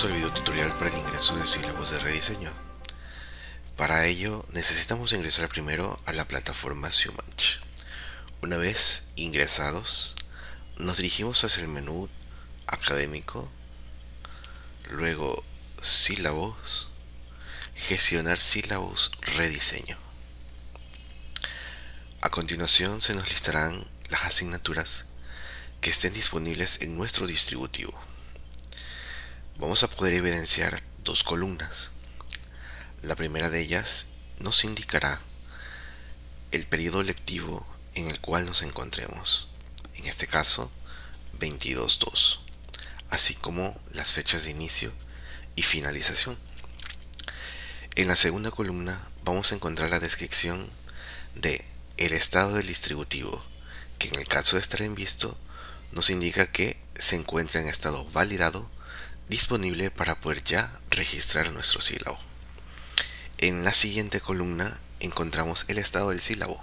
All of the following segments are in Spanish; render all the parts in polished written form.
Bienvenidos al video tutorial para el ingreso de Syllabus de Rediseño. Para ello necesitamos ingresar primero a la plataforma UTMACH. Una vez ingresados, nos dirigimos hacia el menú Académico, luego Syllabus, Gestionar Syllabus Rediseño. A continuación se nos listarán las asignaturas que estén disponibles en nuestro distributivo. Vamos a poder evidenciar dos columnas. La primera de ellas nos indicará el periodo lectivo en el cual nos encontremos, en este caso 22.2, así como las fechas de inicio y finalización. En la segunda columna vamos a encontrar la descripción de el estado del distributivo, que en el caso de estar en visto nos indica que se encuentra en estado validado, disponible para poder ya registrar nuestro sílabo. En la siguiente columna encontramos el estado del sílabo.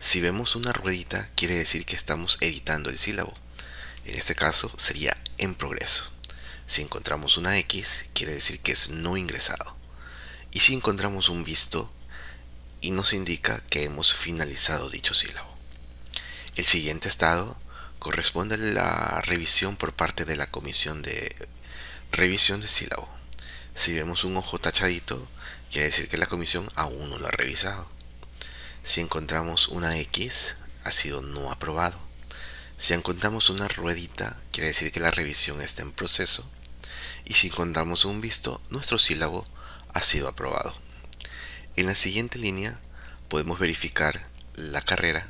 Si vemos una ruedita, quiere decir que estamos editando el sílabo. En este caso sería en progreso. Si encontramos una X, quiere decir que es no ingresado. Y si encontramos un visto, y nos indica que hemos finalizado dicho sílabo. El siguiente estado corresponde a la revisión por parte de la comisión de revisión de sílabo. Si vemos un ojo tachadito, quiere decir que la comisión aún no lo ha revisado. Si encontramos una X, ha sido no aprobado. Si encontramos una ruedita, quiere decir que la revisión está en proceso. Y si encontramos un visto, nuestro sílabo ha sido aprobado. En la siguiente línea podemos verificar la carrera,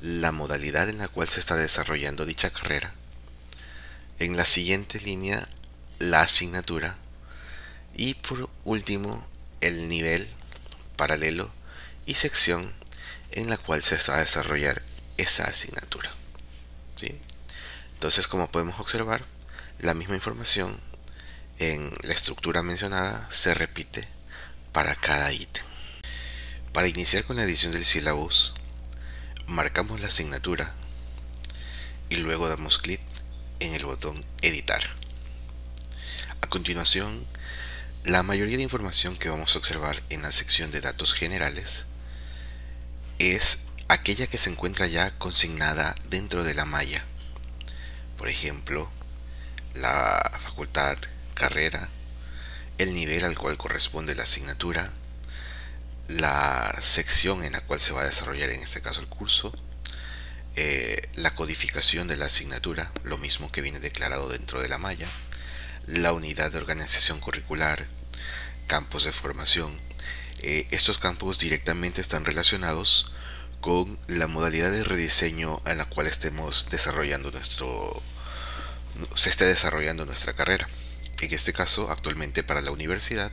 la modalidad en la cual se está desarrollando dicha carrera. En la siguiente línea, la asignatura. Y por último, el nivel, paralelo y sección en la cual se va a desarrollar esa asignatura. ¿Sí? Entonces, como podemos observar, la misma información en la estructura mencionada se repite para cada ítem. Para iniciar con la edición del sílabus, marcamos la asignatura y luego damos clic en el botón editar. A continuación, la mayoría de información que vamos a observar en la sección de datos generales es aquella que se encuentra ya consignada dentro de la malla. Por ejemplo, la facultad, carrera, el nivel al cual corresponde la asignatura, la sección en la cual se va a desarrollar en este caso el curso, la codificación de la asignatura, lo mismo que viene declarado dentro de la malla, la unidad de organización curricular, campos de formación. Estos campos directamente están relacionados con la modalidad de rediseño en la cual se esté desarrollando nuestra carrera. En este caso, actualmente para la universidad,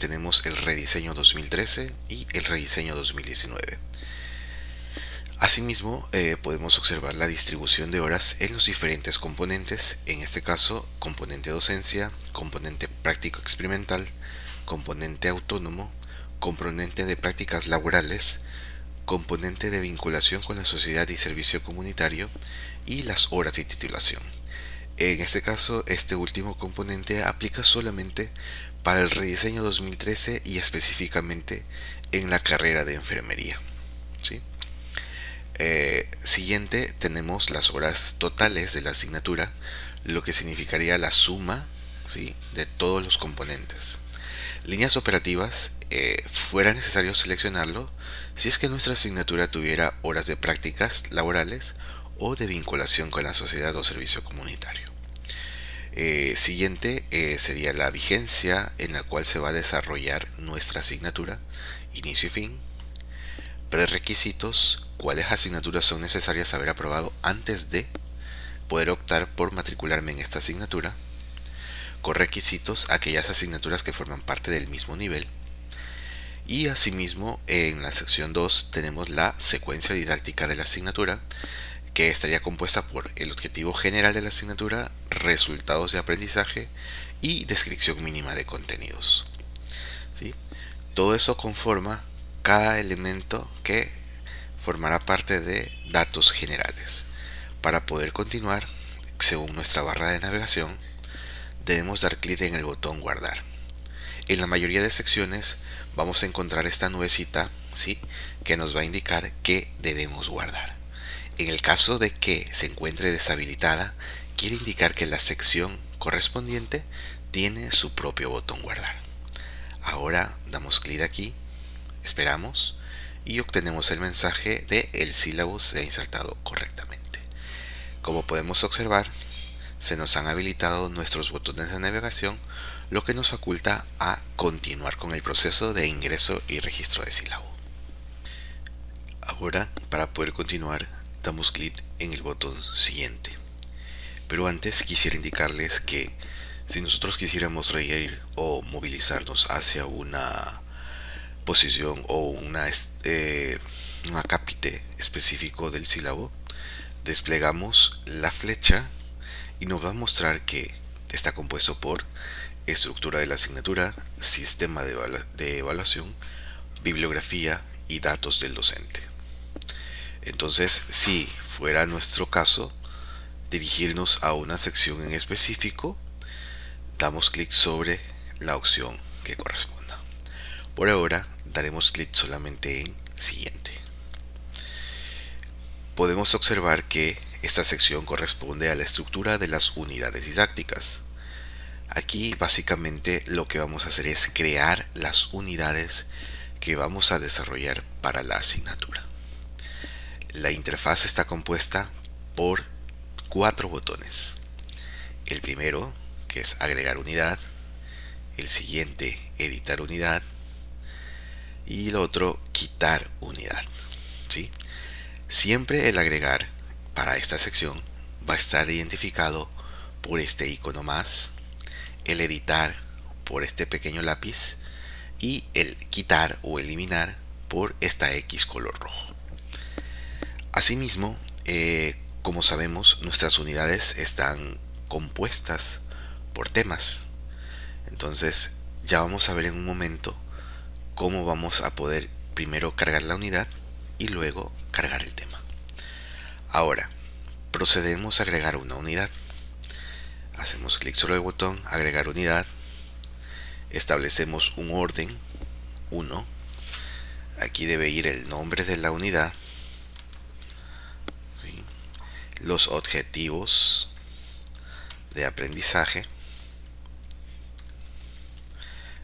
tenemos el rediseño 2013 y el rediseño 2019. Asimismo, podemos observar la distribución de horas en los diferentes componentes, en este caso componente docencia, componente práctico experimental, componente autónomo, componente de prácticas laborales, componente de vinculación con la sociedad y servicio comunitario y las horas de titulación. En este caso, este último componente aplica solamente para el rediseño 2013 y específicamente en la carrera de enfermería. ¿Sí? Siguiente, tenemos las horas totales de la asignatura, lo que significaría la suma, ¿sí?, de todos los componentes. Líneas operativas, fuera necesario seleccionarlo si es que nuestra asignatura tuviera horas de prácticas laborales o de vinculación con la sociedad o servicio comunitario. Siguiente, sería la vigencia en la cual se va a desarrollar nuestra asignatura, inicio y fin. Prerequisitos: cuáles asignaturas son necesarias haber aprobado antes de poder optar por matricularme en esta asignatura. Correquisitos: aquellas asignaturas que forman parte del mismo nivel. Y asimismo, en la sección 2 tenemos la secuencia didáctica de la asignatura, que estaría compuesta por el objetivo general de la asignatura, resultados de aprendizaje y descripción mínima de contenidos. ¿Sí? Todo eso conforma cada elemento que formará parte de datos generales. Para poder continuar, según nuestra barra de navegación, debemos dar clic en el botón guardar. En la mayoría de secciones vamos a encontrar esta nubecita, ¿sí?, que nos va a indicar que debemos guardar. En el caso de que se encuentre deshabilitada, quiere indicar que la sección correspondiente tiene su propio botón guardar. Ahora damos clic aquí, esperamos y obtenemos el mensaje de el sílabus se ha insertado correctamente. Como podemos observar, se nos han habilitado nuestros botones de navegación, lo que nos faculta a continuar con el proceso de ingreso y registro de sílabo. Ahora, para poder continuar, damos clic en el botón siguiente. Pero antes quisiera indicarles que si nosotros quisiéramos reír o movilizarnos hacia una posición o un acápite específico del sílabo, desplegamos la flecha y nos va a mostrar que está compuesto por estructura de la asignatura, sistema de evaluación, bibliografía y datos del docente. Entonces, si fuera nuestro caso dirigirnos a una sección en específico, damos clic sobre la opción que corresponda. Por ahora daremos clic solamente en siguiente. Podemos observar que esta sección corresponde a la estructura de las unidades didácticas. Aquí básicamente lo que vamos a hacer es crear las unidades que vamos a desarrollar para la asignatura. La interfaz está compuesta por 4 botones. El primero, que es agregar unidad, el siguiente, editar unidad, y el otro, quitar unidad, ¿sí? Siempre el agregar para esta sección va a estar identificado por este icono más, el editar por este pequeño lápiz y el quitar o eliminar por esta X color rojo. Asimismo, como sabemos, nuestras unidades están compuestas por temas. Entonces ya vamos a ver en un momento cómo vamos a poder primero cargar la unidad y luego cargar el tema. Ahora, procedemos a agregar una unidad. Hacemos clic sobre el botón, agregar unidad. Establecemos un orden, 1. Aquí debe ir el nombre de la unidad, ¿sí?, los objetivos de aprendizaje,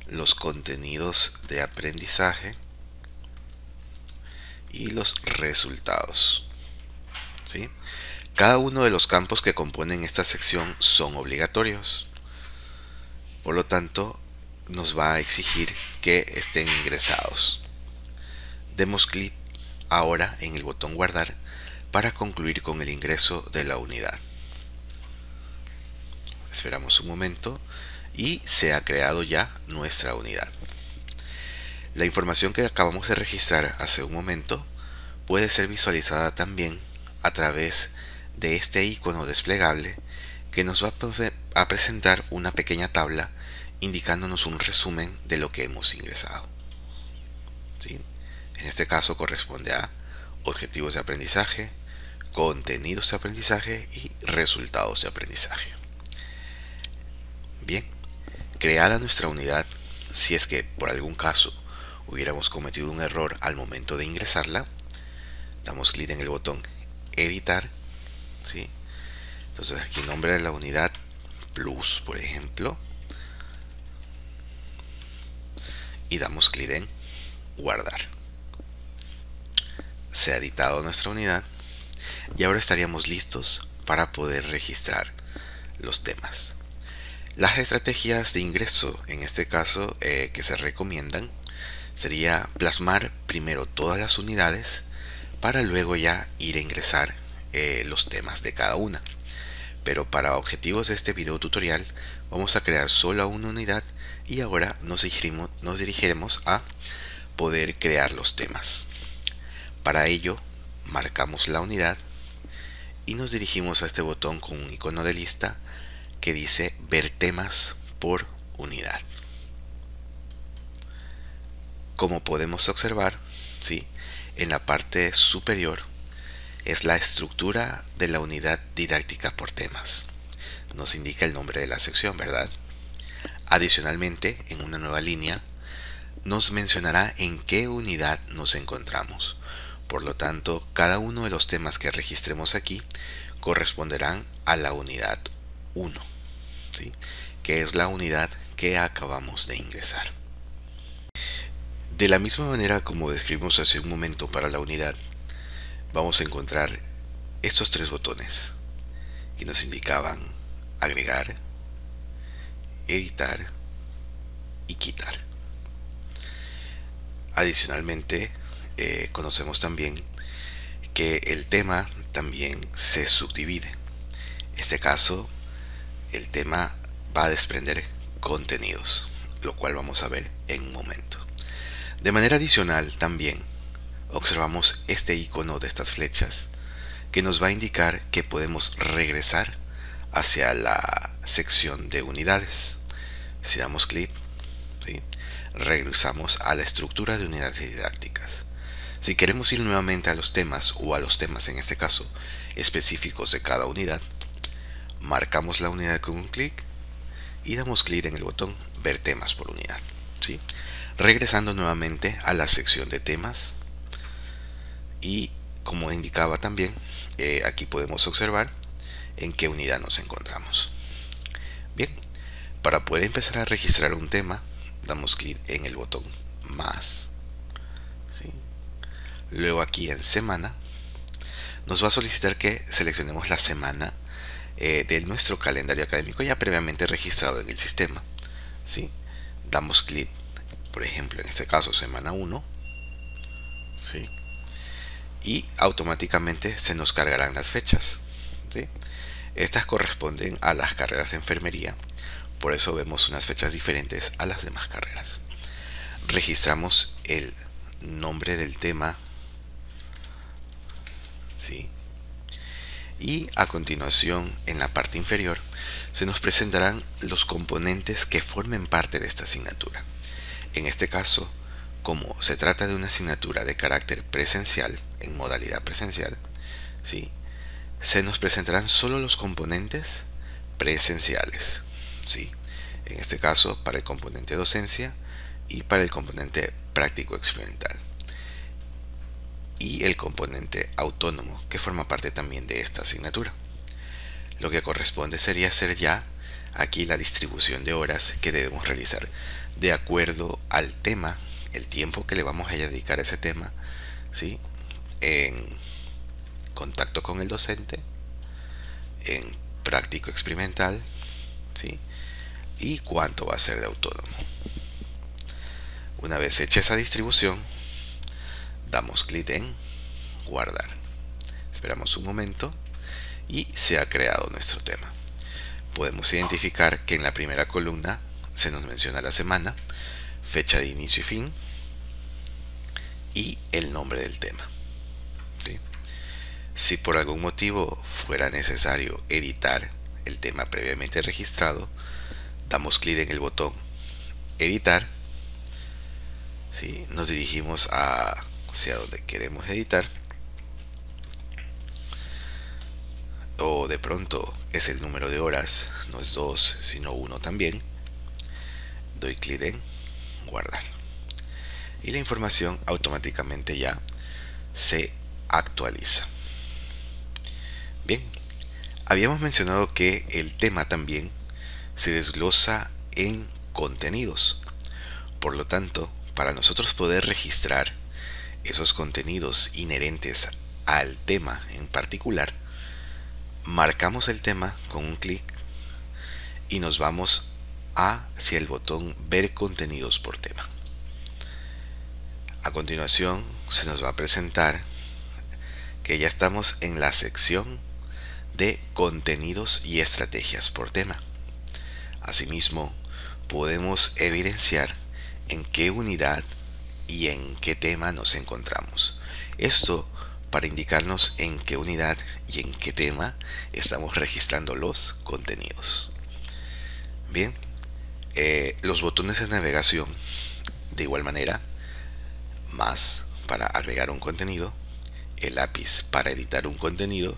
los contenidos de aprendizaje y los resultados. ¿Sí? Cada uno de los campos que componen esta sección son obligatorios, por lo tanto nos va a exigir que estén ingresados. Demos clic ahora en el botón guardar para concluir con el ingreso de la unidad. Esperamos un momento y se ha creado ya nuestra unidad. La información que acabamos de registrar hace un momento puede ser visualizada también a través de este icono desplegable que nos va a presentar una pequeña tabla indicándonos un resumen de lo que hemos ingresado, ¿sí? En este caso corresponde a objetivos de aprendizaje, contenidos de aprendizaje y resultados de aprendizaje. Bien, creada nuestra unidad, si es que por algún caso hubiéramos cometido un error al momento de ingresarla, damos clic en el botón editar, ¿sí? Entonces aquí nombre de la unidad plus, por ejemplo, y damos clic en guardar. Se ha editado nuestra unidad y ahora estaríamos listos para poder registrar los temas. Las estrategias de ingreso en este caso que se recomiendan sería plasmar primero todas las unidades para luego ya ir a ingresar los temas de cada una. Pero para objetivos de este video tutorial vamos a crear solo una unidad y ahora nos dirigiremos a poder crear los temas. Para ello marcamos la unidad y nos dirigimos a este botón con un icono de lista que dice ver temas por unidad. Como podemos observar, ¿sí?, en la parte superior es la estructura de la unidad didáctica por temas. Nos indica el nombre de la sección, ¿verdad? Adicionalmente, en una nueva línea, nos mencionará en qué unidad nos encontramos. Por lo tanto, cada uno de los temas que registremos aquí corresponderán a la unidad 1, ¿sí?, que es la unidad que acabamos de ingresar. De la misma manera como describimos hace un momento para la unidad, vamos a encontrar estos tres botones que nos indicaban agregar, editar y quitar. Adicionalmente, conocemos también que el tema también se subdivide. En este caso, el tema va a desprender contenidos, lo cual vamos a ver en un momento. De manera adicional también observamos este icono de estas flechas que nos va a indicar que podemos regresar hacia la sección de unidades. Si damos clic, ¿sí?, regresamos a la estructura de unidades didácticas. Si queremos ir nuevamente a los temas, o a los temas en este caso específicos de cada unidad, marcamos la unidad con un clic y damos clic en el botón ver temas por unidad, ¿sí?, regresando nuevamente a la sección de temas. Y como indicaba también, aquí podemos observar en qué unidad nos encontramos. Bien, para poder empezar a registrar un tema, damos clic en el botón más, ¿sí?, luego aquí en semana nos va a solicitar que seleccionemos la semana de nuestro calendario académico ya previamente registrado en el sistema, ¿sí? Damos clic, por ejemplo, en este caso semana 1, ¿sí?, y automáticamente se nos cargarán las fechas, ¿sí? Estas corresponden a las carreras de enfermería, por eso vemos unas fechas diferentes a las demás carreras. Registramos el nombre del tema, ¿sí?, y a continuación, en la parte inferior, se nos presentarán los componentes que formen parte de esta asignatura. En este caso, como se trata de una asignatura de carácter presencial, en modalidad presencial, ¿sí?, se nos presentarán solo los componentes presenciales, ¿sí?, en este caso para el componente docencia y para el componente práctico experimental, y el componente autónomo, que forma parte también de esta asignatura. Lo que corresponde sería hacer ya aquí la distribución de horas que debemos realizar de acuerdo al tema, el tiempo que le vamos a dedicar a ese tema, ¿sí?, en contacto con el docente, en práctico experimental, ¿sí?, y cuánto va a ser de autónomo. Una vez hecha esa distribución, damos clic en guardar, esperamos un momento y se ha creado nuestro tema. Podemos identificar que en la primera columna se nos menciona la semana, fecha de inicio y fin y el nombre del tema, ¿sí? Si por algún motivo fuera necesario editar el tema previamente registrado, damos clic en el botón editar, ¿sí?, nos dirigimos hacia donde queremos editar, o de pronto es el número de horas, no es 2 sino 1 también, doy clic en guardar y la información automáticamente ya se actualiza. Bien, habíamos mencionado que el tema también se desglosa en contenidos, por lo tanto, para nosotros poder registrar esos contenidos inherentes al tema en particular, marcamos el tema con un clic y nos vamos hacia el botón ver contenidos por tema. A continuación se nos va a presentar que ya estamos en la sección de contenidos y estrategias por tema. Asimismo, podemos evidenciar en qué unidad y en qué tema nos encontramos. Esto para indicarnos en qué unidad y en qué tema estamos registrando los contenidos. Bien, los botones de navegación, de igual manera, más para agregar un contenido, el lápiz para editar un contenido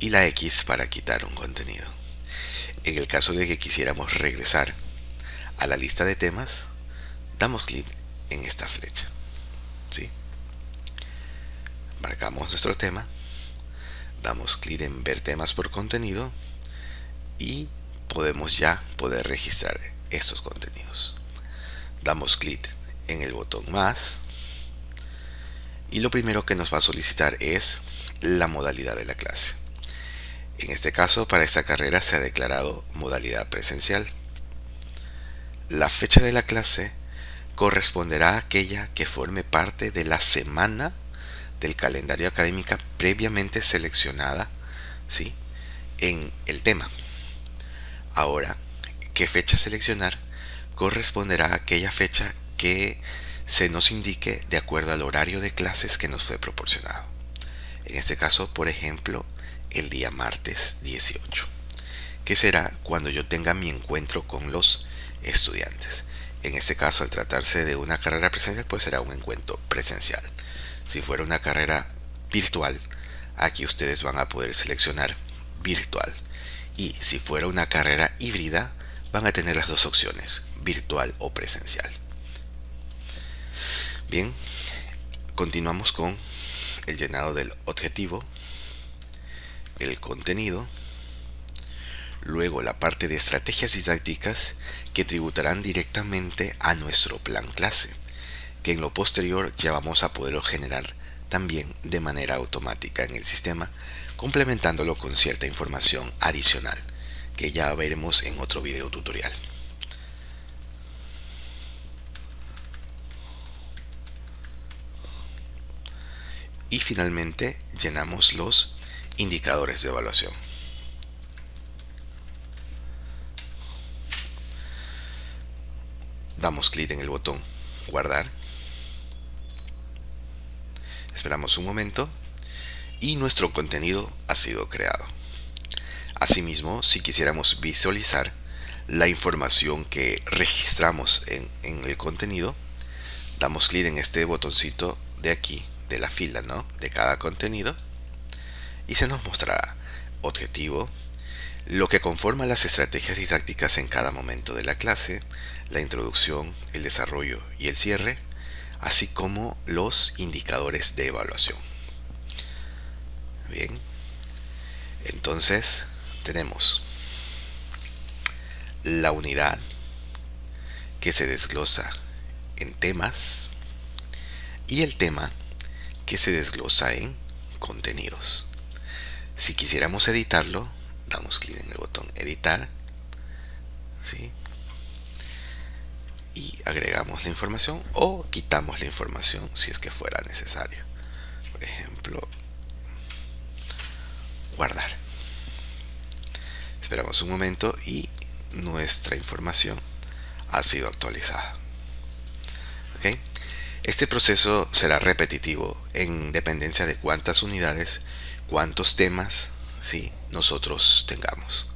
y la X para quitar un contenido. En el caso de que quisiéramos regresar a la lista de temas, damos clic en esta flecha, ¿sí? Marcamos nuestro tema, damos clic en ver temas por contenido y podemos ya poder registrar estos contenidos. Damos clic en el botón más y lo primero que nos va a solicitar es la modalidad de la clase. En este caso, para esta carrera se ha declarado modalidad presencial. La fecha de la clase corresponderá a aquella que forme parte de la semana del calendario académica previamente seleccionada, ¿sí?, en el tema. Ahora, ¿qué fecha seleccionar? Corresponderá a aquella fecha que se nos indique de acuerdo al horario de clases que nos fue proporcionado. En este caso, por ejemplo, el día martes 18, que será cuando yo tenga mi encuentro con los estudiantes. En este caso, al tratarse de una carrera presencial, pues será un encuentro presencial. Si fuera una carrera virtual, aquí ustedes van a poder seleccionar virtual. Y si fuera una carrera híbrida, van a tener las dos opciones, virtual o presencial. Bien, continuamos con el llenado del objetivo, el contenido, luego la parte de estrategias didácticas que tributarán directamente a nuestro plan clase, que en lo posterior ya vamos a poderlo generar también de manera automática en el sistema, complementándolo con cierta información adicional que ya veremos en otro video tutorial. Y finalmente llenamos los indicadores de evaluación. Damos clic en el botón guardar. Esperamos un momento y nuestro contenido ha sido creado. Asimismo, si quisiéramos visualizar la información que registramos en el contenido, damos clic en este botoncito de aquí, de la fila, ¿no?, de cada contenido, y se nos mostrará objetivo, lo que conforma las estrategias didácticas en cada momento de la clase, la introducción, el desarrollo y el cierre, así como los indicadores de evaluación. Bien, entonces tenemos la unidad que se desglosa en temas y el tema que se desglosa en contenidos. Si quisiéramos editarlo, damos clic en el botón editar, ¿sí?, y agregamos la información o quitamos la información si es que fuera necesario. Por ejemplo, guardar. Esperamos un momento y nuestra información ha sido actualizada. ¿Okay? Este proceso será repetitivo en dependencia de cuántas unidades, cuántos temas, ¿sí?, nosotros tengamos.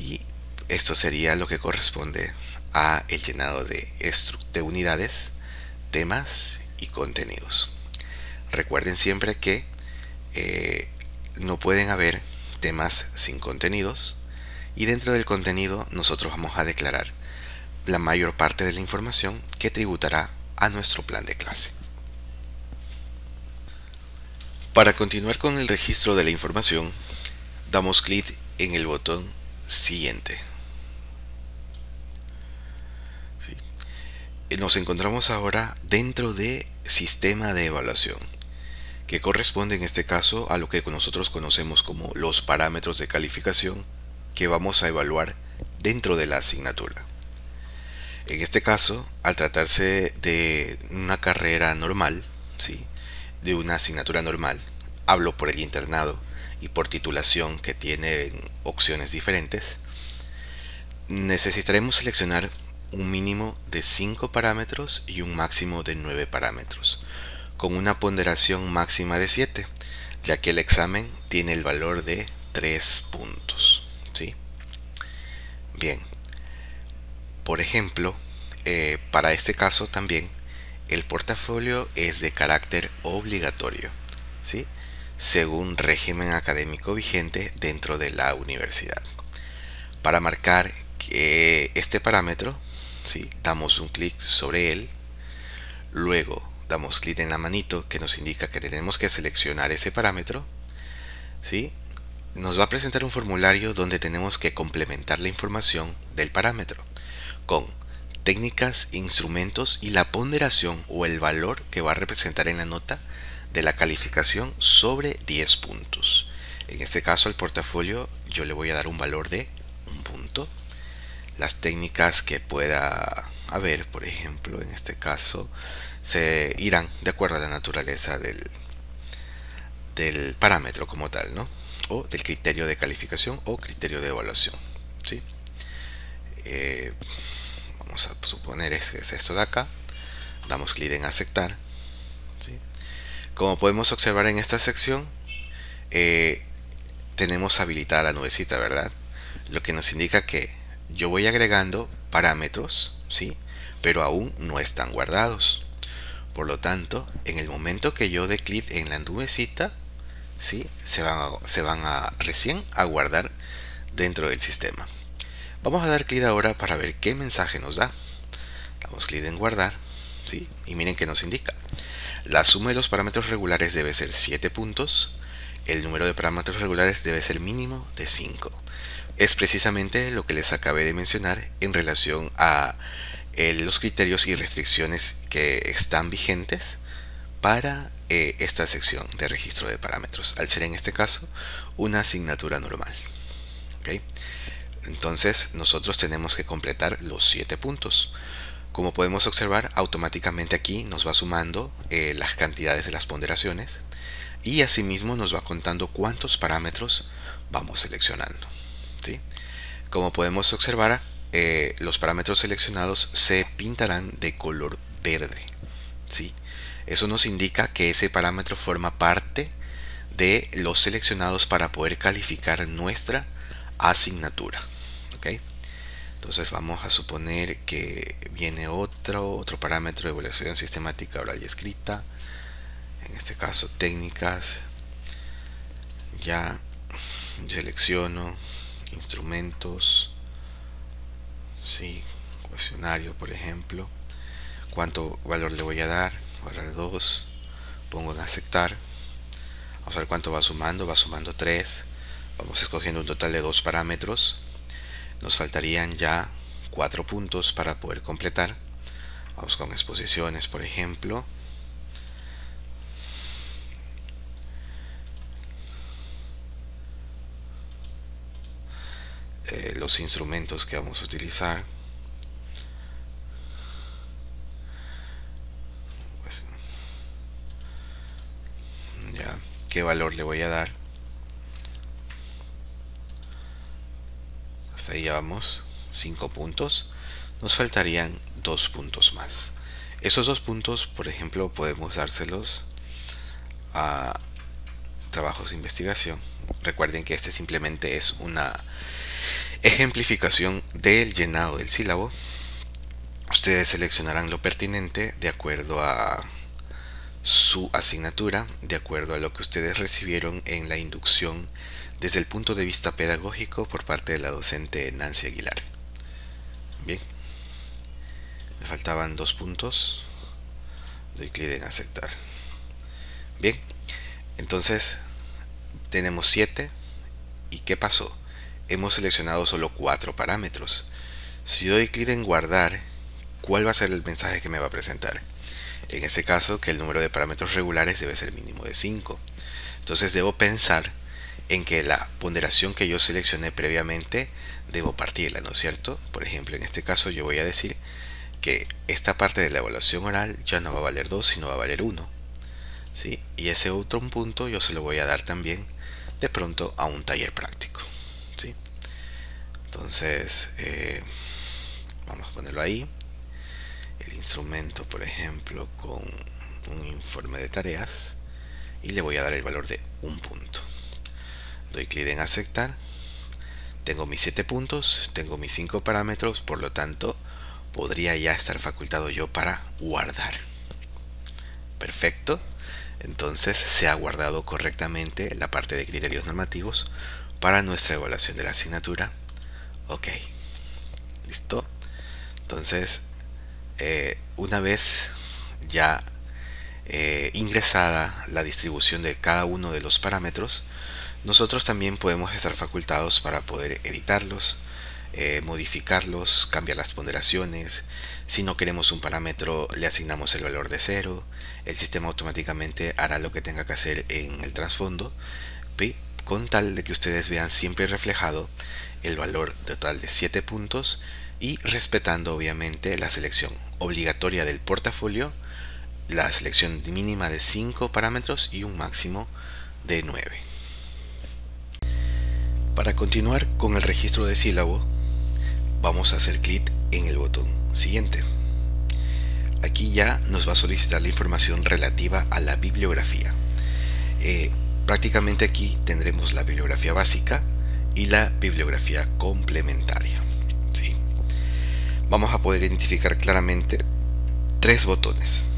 Y esto sería lo que corresponde a el llenado de unidades, temas y contenidos. Recuerden siempre que no pueden haber temas sin contenidos, y dentro del contenido nosotros vamos a declarar la mayor parte de la información que tributará a nuestro plan de clase. Para continuar con el registro de la información, damos clic en el botón siguiente. Nos encontramos ahora dentro de sistema de evaluación, que corresponde en este caso a lo que nosotros conocemos como los parámetros de calificación que vamos a evaluar dentro de la asignatura. En este caso, al tratarse de una carrera normal, ¿sí?, de una asignatura normal, hablo por el internado y por titulación, que tiene opciones diferentes, necesitaremos seleccionar un mínimo de 5 parámetros y un máximo de 9 parámetros, con una ponderación máxima de 7, ya que el examen tiene el valor de 3 puntos. ¿Sí? Bien, por ejemplo, para este caso también el portafolio es de carácter obligatorio, ¿sí?, según régimen académico vigente dentro de la universidad. Para marcar que este parámetro, ¿sí? Damos un clic sobre él, luego damos clic en la manito que nos indica que tenemos que seleccionar ese parámetro, ¿sí? Nos va a presentar un formulario donde tenemos que complementar la información del parámetro con técnicas, instrumentos y la ponderación o el valor que va a representar en la nota de la calificación sobre 10 puntos. En este caso, al portafolio yo le voy a dar un valor de 1 punto. Las técnicas que pueda haber, por ejemplo, en este caso, se irán de acuerdo a la naturaleza del parámetro como tal, ¿no? O del criterio de calificación o criterio de evaluación, ¿sí? Vamos a suponer que es esto de acá. Damos clic en aceptar, ¿sí? Como podemos observar en esta sección, tenemos habilitada la nubecita, ¿verdad? Lo que nos indica que yo voy agregando parámetros, ¿sí? Pero aún no están guardados. Por lo tanto, en el momento que yo dé clic en la nubecita, ¿sí? se van a recién a guardar dentro del sistema. Vamos a dar clic ahora para ver qué mensaje nos da. Damos clic en guardar, ¿sí? Y miren que nos indica: la suma de los parámetros regulares debe ser 7 puntos, el número de parámetros regulares debe ser mínimo de 5. Es precisamente lo que les acabé de mencionar en relación a los criterios y restricciones que están vigentes para esta sección de registro de parámetros, al ser en este caso una asignatura normal, ¿okay? Entonces nosotros tenemos que completar los 7 puntos. Como podemos observar, automáticamente aquí nos va sumando las cantidades de las ponderaciones y asimismo nos va contando cuántos parámetros vamos seleccionando, ¿sí? Como podemos observar, los parámetros seleccionados se pintarán de color verde, ¿sí? Eso nos indica que ese parámetro forma parte de los seleccionados para poder calificar nuestra asignatura, ¿okay? Entonces vamos a suponer que viene otro parámetro de evaluación sistemática oral y escrita, en este caso técnicas. Ya selecciono instrumentos, sí, cuestionario, por ejemplo. ¿Cuánto valor le voy a dar? Valor 2. Pongo en aceptar. Vamos a ver cuánto va sumando. Va sumando 3. Vamos escogiendo un total de 2 parámetros. Nos faltarían ya 4 puntos para poder completar. Vamos con exposiciones, por ejemplo. Los instrumentos que vamos a utilizar, pues, ya, qué valor le voy a dar. Hasta ahí ya vamos 5 puntos. Nos faltarían 2 puntos más. Esos 2 puntos, por ejemplo, podemos dárselos a trabajos de investigación. Recuerden que este simplemente es una ejemplificación del llenado del sílabo. Ustedes seleccionarán lo pertinente de acuerdo a su asignatura, de acuerdo a lo que ustedes recibieron en la inducción desde el punto de vista pedagógico por parte de la docente Nancy Aguilar. Bien, me faltaban 2 puntos. Doy clic en aceptar. Bien, entonces tenemos 7. ¿Y qué pasó? Hemos seleccionado solo 4 parámetros. Si yo doy clic en guardar, ¿cuál va a ser el mensaje que me va a presentar? En este caso, que el número de parámetros regulares debe ser mínimo de 5. Entonces debo pensar en que la ponderación que yo seleccioné previamente debo partirla, ¿no es cierto? Por ejemplo, en este caso yo voy a decir que esta parte de la evaluación oral ya no va a valer 2, sino va a valer 1, ¿sí? Y ese otro punto yo se lo voy a dar también de pronto a un taller práctico, ¿sí? Entonces vamos a ponerlo ahí. El instrumento, por ejemplo, con un informe de tareas, y le voy a dar el valor de 1 punto. Doy clic en aceptar. Tengo mis 7 puntos, tengo mis 5 parámetros, por lo tanto podría ya estar facultado yo para guardar. Perfecto. Entonces se ha guardado correctamente la parte de criterios normativos para nuestra evaluación de la asignatura. Ok. ¿Listo? Entonces, una vez ya ingresada la distribución de cada uno de los parámetros, nosotros también podemos estar facultados para poder editarlos, modificarlos, cambiar las ponderaciones. Si no queremos un parámetro, le asignamos el valor de 0. El sistema automáticamente hará lo que tenga que hacer en el trasfondo, con tal de que ustedes vean siempre reflejado el valor total de 7 puntos y respetando obviamente la selección obligatoria del portafolio, la selección mínima de 5 parámetros y un máximo de 9. Para continuar con el registro de sílabo, vamos a hacer clic en el botón siguiente. Aquí ya nos va a solicitar la información relativa a la bibliografía. Prácticamente aquí tendremos la bibliografía básica y la bibliografía complementaria, ¿sí? Vamos a poder identificar claramente 3 botones.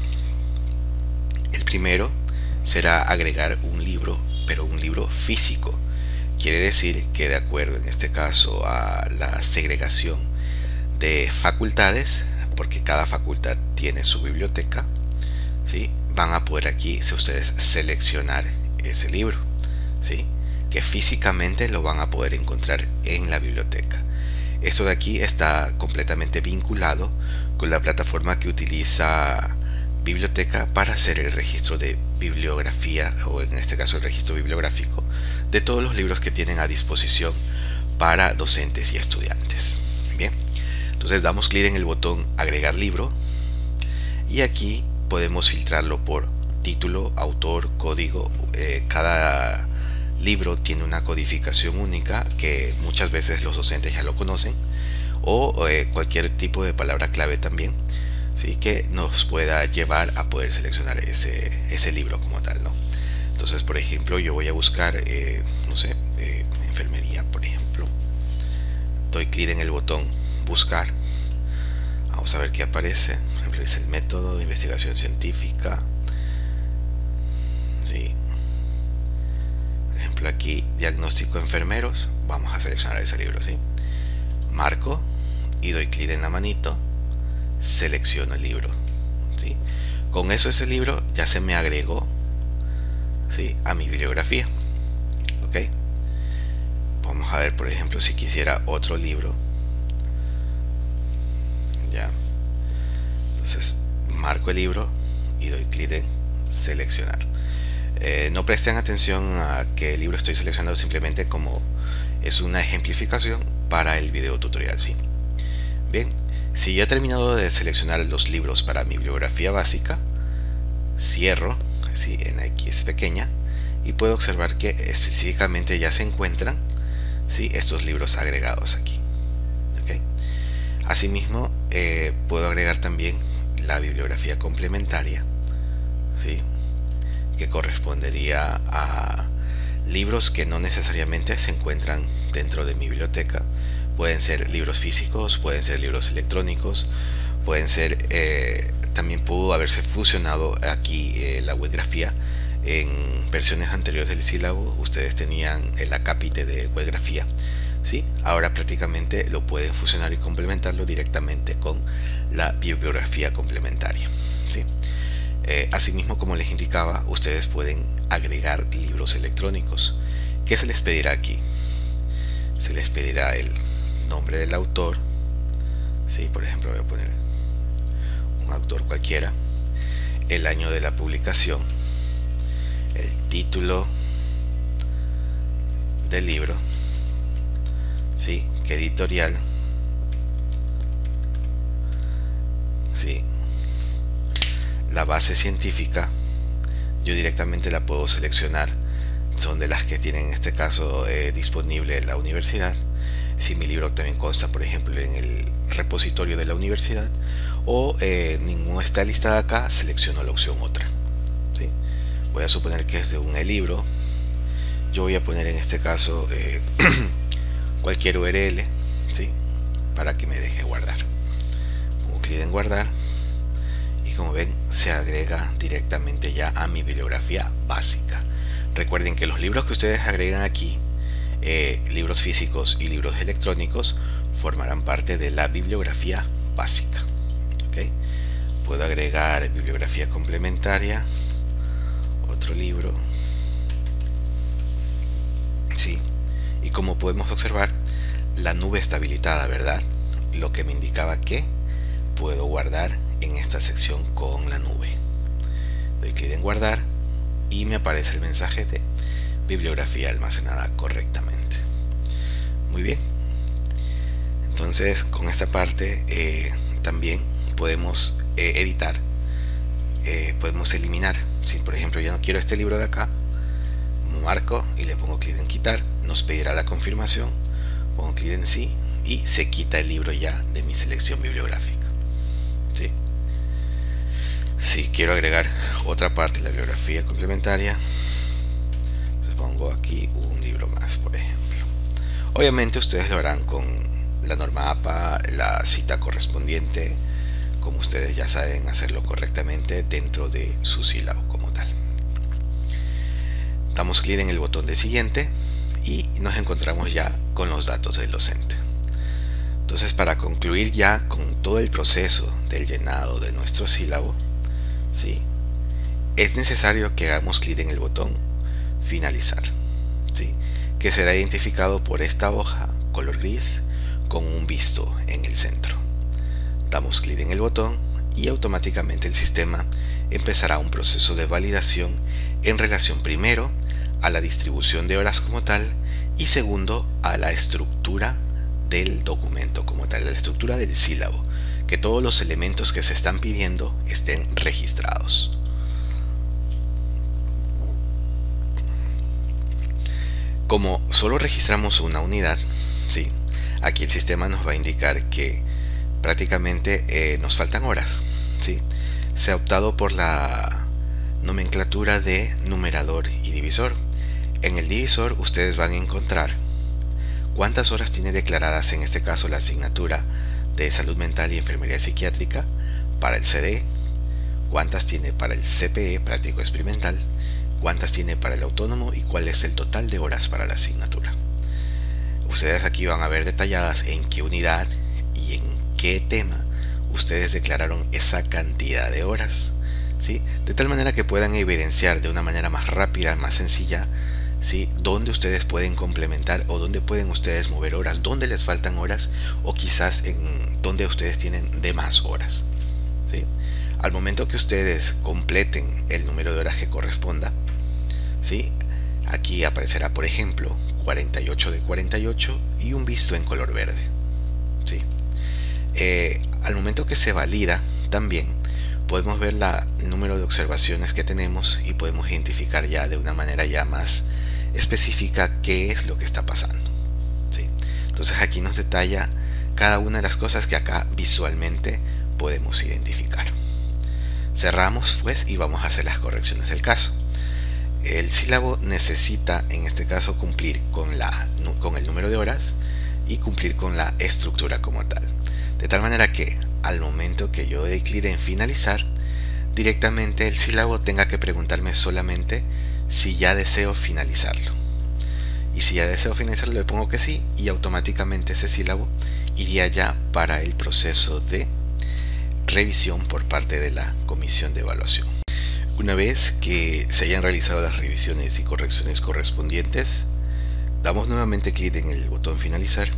El primero será agregar un libro, pero un libro físico. Quiere decir que, de acuerdo en este caso a la segregación de facultades, porque cada facultad tiene su biblioteca, ¿sí?, van a poder aquí, si ustedes, seleccionar ese libro, ¿sí?, que físicamente lo van a poder encontrar en la biblioteca. Esto de aquí está completamente vinculado con la plataforma que utiliza Biblioteca para hacer el registro de bibliografía, o en este caso el registro bibliográfico, de todos los libros que tienen a disposición para docentes y estudiantes. Bien, entonces damos clic en el botón agregar libro y aquí podemos filtrarlo por título, autor, código. Cada libro tiene una codificación única que muchas veces los docentes ya lo conocen, o cualquier tipo de palabra clave también, ¿sí?, que nos pueda llevar a poder seleccionar ese libro como tal, ¿no? Entonces, por ejemplo, yo voy a buscar, no sé, enfermería, por ejemplo. Doy clic en el botón buscar. Vamos a ver qué aparece. Por ejemplo, es el método de investigación científica. Sí. Por ejemplo, aquí, diagnóstico enfermeros. Vamos a seleccionar ese libro, ¿sí? Marco y doy clic en la manito. Selecciono el libro, ¿sí? Con eso ese libro ya se me agregó, ¿sí?, a mi bibliografía. Ok, vamos a ver, por ejemplo, si quisiera otro libro, ya, entonces marco el libro y doy clic en seleccionar. No presten atención a qué libro estoy seleccionando, simplemente como es una ejemplificación para el video tutorial, ¿sí? Bien. Si ya he terminado de seleccionar los libros para mi bibliografía básica, cierro, ¿sí?, en la X pequeña, y puedo observar que específicamente ya se encuentran, ¿sí?, estos libros agregados aquí. ¿Okay? Asimismo, puedo agregar también la bibliografía complementaria, ¿sí?, que correspondería a libros que no necesariamente se encuentran dentro de mi biblioteca. Pueden ser libros físicos, pueden ser libros electrónicos, pueden ser, también pudo haberse fusionado aquí la webgrafía. En versiones anteriores del sílabo ustedes tenían el acápite de webgrafía, ¿sí? Ahora prácticamente lo pueden fusionar y complementarlo directamente con la bibliografía complementaria, ¿sí? Asimismo, como les indicaba, ustedes pueden agregar libros electrónicos. ¿Qué se les pedirá aquí? Se les pedirá el nombre del autor, ¿sí? Por ejemplo, voy a poner un autor cualquiera, el año de la publicación, el título del libro, ¿sí?, qué editorial, ¿sí?, la base científica. Yo directamente la puedo seleccionar, son de las que tienen en este caso disponible la universidad. Si mi libro también consta, por ejemplo, en el repositorio de la universidad, o ninguna está listada acá, selecciono la opción otra, ¿sí? Voy a suponer que es de un e-libro. Yo voy a poner en este caso cualquier URL, ¿sí?, para que me deje guardar. Pongo clic en guardar y, como ven, se agrega directamente ya a mi bibliografía básica. Recuerden que los libros que ustedes agregan aquí, libros físicos y libros electrónicos, formarán parte de la bibliografía básica. ¿Okay? Puedo agregar bibliografía complementaria, otro libro. Sí. Y como podemos observar, la nube está habilitada, ¿verdad? Lo que me indicaba que puedo guardar en esta sección con la nube. Doy clic en guardar y me aparece el mensaje de bibliografía almacenada correctamente. Muy bien. Entonces, con esta parte también podemos editar, podemos eliminar. Si por ejemplo ya no quiero este libro de acá, marco y le pongo clic en quitar, nos pedirá la confirmación, pongo clic en sí y se quita el libro ya de mi selección bibliográfica. ¿Sí? Si quiero agregar otra parte, la bibliografía complementaria, entonces pongo aquí un libro más, por ejemplo. Obviamente ustedes lo harán con la norma APA, la cita correspondiente, como ustedes ya saben hacerlo correctamente dentro de su sílabo como tal. Damos clic en el botón de siguiente y nos encontramos ya con los datos del docente. Entonces, para concluir ya con todo el proceso del llenado de nuestro sílabo, ¿sí?, es necesario que hagamos clic en el botón finalizar, ¿sí?, que será identificado por esta hoja color gris con un visto en el centro. Damos clic en el botón y automáticamente el sistema empezará un proceso de validación en relación primero a la distribución de horas como tal y segundo a la estructura del documento como tal, la estructura del sílabo, que todos los elementos que se están pidiendo estén registrados. Como solo registramos una unidad, ¿sí?, aquí el sistema nos va a indicar que prácticamente nos faltan horas. ¿Sí? Se ha optado por la nomenclatura de numerador y divisor. En el divisor ustedes van a encontrar cuántas horas tiene declaradas en este caso la asignatura de salud mental y enfermería psiquiátrica para el CD, cuántas tiene para el CPE, práctico experimental, cuántas tiene para el autónomo y cuál es el total de horas para la asignatura. Ustedes aquí van a ver detalladas en qué unidad y en qué tema ustedes declararon esa cantidad de horas. ¿Sí? De tal manera que puedan evidenciar de una manera más rápida, más sencilla, ¿sí?, dónde ustedes pueden complementar o dónde pueden ustedes mover horas, dónde les faltan horas o quizás en dónde ustedes tienen de más horas. ¿Sí? Al momento que ustedes completen el número de horas que corresponda, ¿sí?, aquí aparecerá por ejemplo 48 de 48 y un visto en color verde. ¿Sí? Al momento que se valida también podemos ver el número de observaciones que tenemos y podemos identificar ya de una manera ya más específica qué es lo que está pasando. ¿Sí? Entonces aquí nos detalla cada una de las cosas que acá visualmente podemos identificar. Cerramos pues y vamos a hacer las correcciones del caso. El sílabo necesita en este caso cumplir con el número de horas y cumplir con la estructura como tal. De tal manera que al momento que yo doy clic en finalizar, directamente el sílabo tenga que preguntarme solamente si ya deseo finalizarlo. Y si ya deseo finalizarlo, le pongo que sí y automáticamente ese sílabo iría ya para el proceso de revisión por parte de la comisión de evaluación. Una vez que se hayan realizado las revisiones y correcciones correspondientes, damos nuevamente clic en el botón finalizar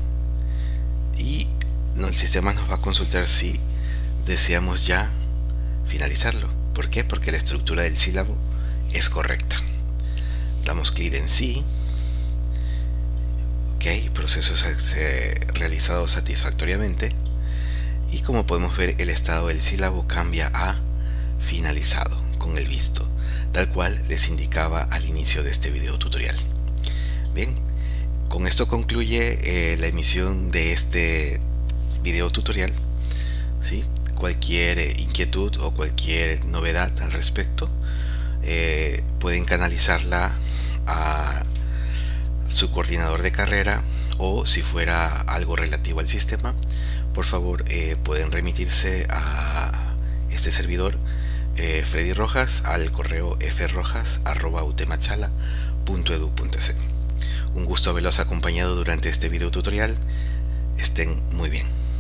y el sistema nos va a consultar si deseamos ya finalizarlo. ¿Por qué? Porque la estructura del sílabo es correcta. Damos clic en sí. Ok, procesos realizados satisfactoriamente. Y como podemos ver, el estado del sílabo cambia a finalizado con el visto, tal cual les indicaba al inicio de este video tutorial. Bien, con esto concluye la emisión de este video tutorial. ¿Sí? Cualquier inquietud o cualquier novedad al respecto pueden canalizarla a su coordinador de carrera, o si fuera algo relativo al sistema, por favor pueden remitirse a este servidor, Freddy Rojas, al correo frojas@utmachala.edu.es. Un gusto haberlos acompañado durante este video tutorial. estén muy bien.